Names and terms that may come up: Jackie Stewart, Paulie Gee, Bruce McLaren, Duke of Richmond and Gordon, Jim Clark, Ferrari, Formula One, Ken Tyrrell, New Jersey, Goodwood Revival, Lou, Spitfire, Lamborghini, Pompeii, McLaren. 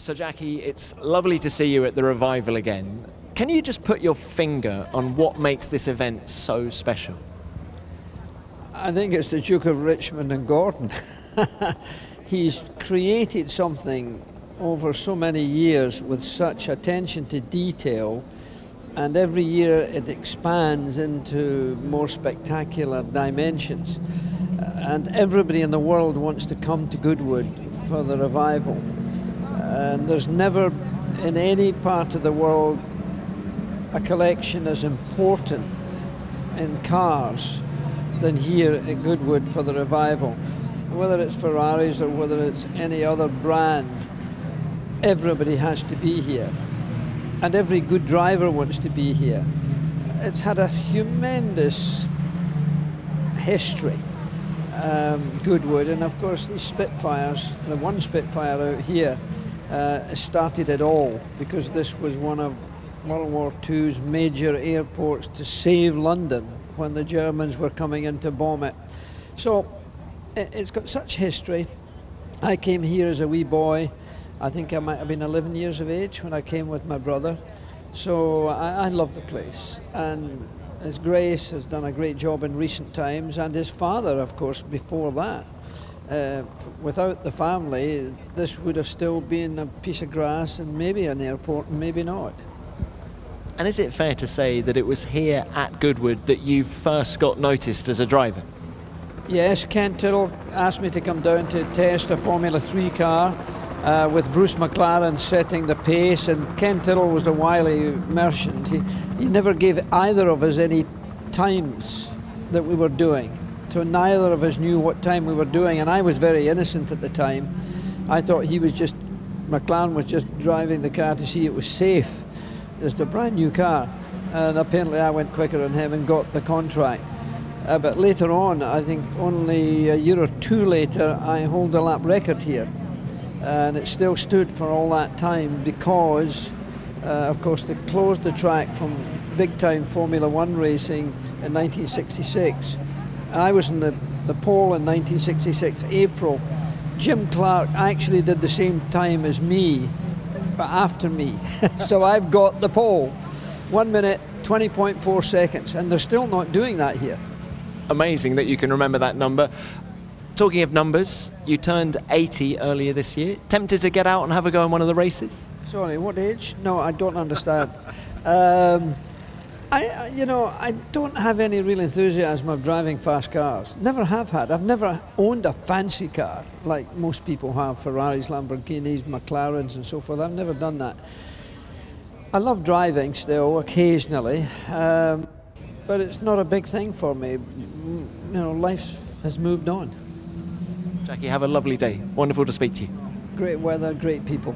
So Jackie, it's lovely to see you at the Revival again. Can you just put your finger on what makes this event so special? I think it's the Duke of Richmond and Gordon. He's created something over so many years with such attention to detail, and every year it expands into more spectacular dimensions. And everybody in the world wants to come to Goodwood for the Revival. And there's never in any part of the world a collection as important in cars than here at Goodwood for the Revival. Whether it's Ferraris or whether it's any other brand, everybody has to be here. And every good driver wants to be here. It's had a tremendous history, Goodwood, and of course these Spitfires, the one Spitfire out here started it all, because this was one of World War II's major airports to save London when the Germans were coming in to bomb it. So it's got such history. I came here as a wee boy. I think I might have been 11 years of age when I came with my brother. So I love the place. And his Grace has done a great job in recent times, and his father, of course, before that. Without the family, this would have still been a piece of grass and maybe an airport, maybe not. And is it fair to say that it was here at Goodwood that you first got noticed as a driver? Yes, Ken Tyrrell asked me to come down to test a Formula 3 car with Bruce McLaren setting the pace, and Ken Tyrrell was a wily merchant. He never gave either of us any times that we were doing, so neither of us knew what time we were doing, and I was very innocent at the time. I thought he was just, McLaren was just driving the car to see it was safe. It's a brand new car, and apparently I went quicker than him and got the contract. But later on, I think only a year or two later, I hold the lap record here, and it still stood for all that time because, of course, they closed the track from big-time Formula One racing in 1966. I was in the pole in 1966, April. Jim Clark actually did the same time as me, but after me. So I've got the pole. 1 minute, 20.4 seconds, and they're still not doing that here. Amazing that you can remember that number. Talking of numbers, you turned 80 earlier this year. Tempted to get out and have a go in one of the races? Sorry, what age? No, I don't understand. You know, I don't have any real enthusiasm of driving fast cars. Never have had. I've never owned a fancy car like most people have, Ferraris, Lamborghinis, McLarens and so forth. I've never done that. I love driving still, occasionally, but it's not a big thing for me. You know, life has moved on. Jackie, have a lovely day. Wonderful to speak to you. Great weather, great people.